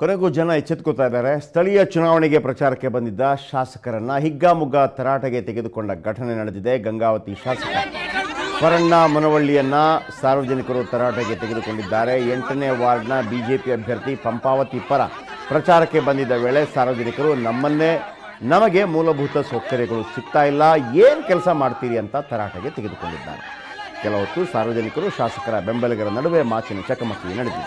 ಕೊನೆಗೂ ಜನ ಎಚ್ಚೆತ್ಕೋತಾ ಇದ್ದಾರೆ. ಸ್ಥಳೀಯ ಚುನಾವಣೆಗೆ ಪ್ರಚಾರಕ್ಕೆ ಬಂದಿದ್ದ ಶಾಸಕರನ್ನ ಹಿಗ್ಗಾಮುಗ್ಗಾ ತರಾಟೆಗೆ ತೆಗೆದುಕೊಂಡ ಘಟನೆ ನಡೆದಿದೆ. ಗಂಗಾವತಿ ಶಾಸಕ ಪರಣ್ಣ ಮನವಳ್ಳಿಯನ್ನ ಸಾರ್ವಜನಿಕರು ತರಾಟೆಗೆ ತೆಗೆದುಕೊಂಡಿದ್ದಾರೆ. 8ನೇ ವಾರ್ಡ್ನ ಬಿಜೆಪಿ ಅಭ್ಯರ್ಥಿ ಪಂಪಾವತಿ ಪರ ಪ್ರಚಾರಕ್ಕೆ ಬಂದಿದ್ದ ವೇಳೆ ಸಾರ್ವಜನಿಕರು ನಮಗೆ ಮೂಲಭೂತ ಸೌಕರ್ಯಗಳು ಸಿಗ್ತಾ ಇಲ್ಲ, ಏನು ಕೆಲಸ ಮಾಡ್ತೀರಿ ಅಂತ ತರಾಟೆಗೆ ತೆಗೆದುಕೊಂಡಿದ್ದಾರೆ. ಕೆಲವೊತ್ತು ಸಾರ್ವಜನಿಕರು ಶಾಸಕರ ಬೆಂಬಲಿಗರ ನಡುವೆ ಮಾತಿನ ಚಕಮಕಿ ನಡೆದಿದೆ.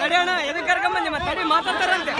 ತಡಿ ಅಣ್ಣ, ಎದಕ್ಕೆ ಕರ್ಕೊಂಬಂದಿ ಮತ್ತೆ ತಡಿ ಮಾತಾಡ್ತಾರಂತೆ.